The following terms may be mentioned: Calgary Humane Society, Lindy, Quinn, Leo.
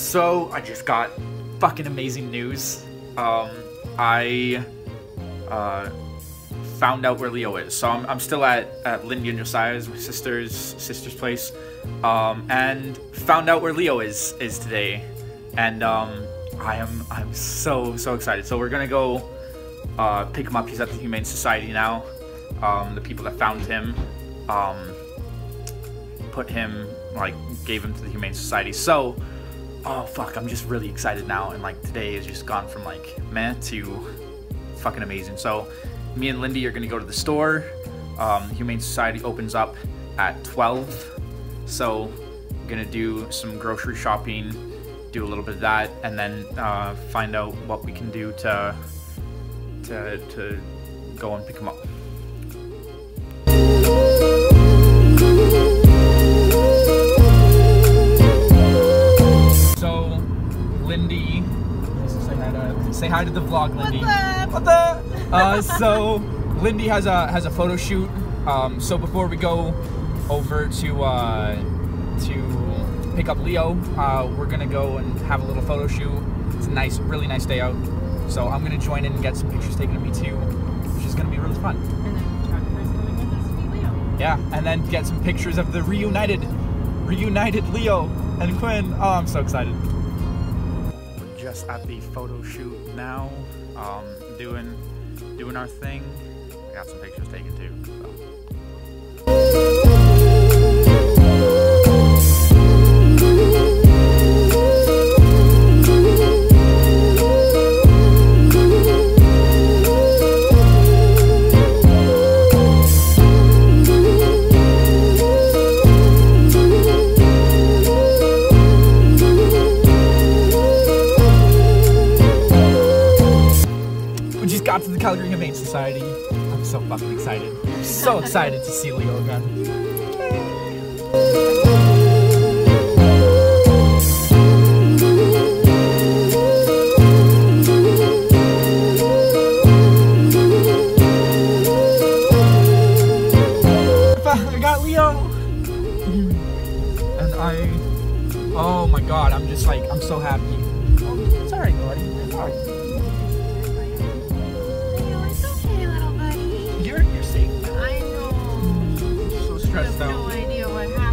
I just got fucking amazing news. I found out where Leo is. So I'm still at Lindy and Josiah's, my sister's place, and found out where Leo is today, and I'm so excited. So we're gonna go pick him up. He's at the Humane Society now. The people that found him put him, like, gave him to the Humane Society. So, oh fuck, I'm just really excited now, and like today has just gone from like meh to fucking amazing. So me and Lindy are gonna go to the store. The Humane Society opens up at 12, so I'm gonna do some grocery shopping, do a little bit of that, and then find out what we can do to go and pick him up. So Lindy, say hi to the vlog, Lindy. What's up? So Lindy has a photo shoot. So before we go over to pick up Leo, we're gonna go and have a little photo shoot. It's a nice, really nice day out. So I'm gonna join in and get some pictures taken of me too, which is gonna be really fun. And then photographer's going with us to meet Leo. Yeah, and then get some pictures of the reunited Leo and Quinn. Oh, I'm so excited. We're just at the photo shoot now. Doing our thing. I got some pictures taken too. So. To the Calgary Humane Society. I'm so fucking excited. I'm so excited to see Leo again. I got Leo! And oh my god, I'm just like, I'm so happy. Oh, it's alright, Lordy. It's alright. You're safe. I know. I'm so stressed out. I have no idea what happened.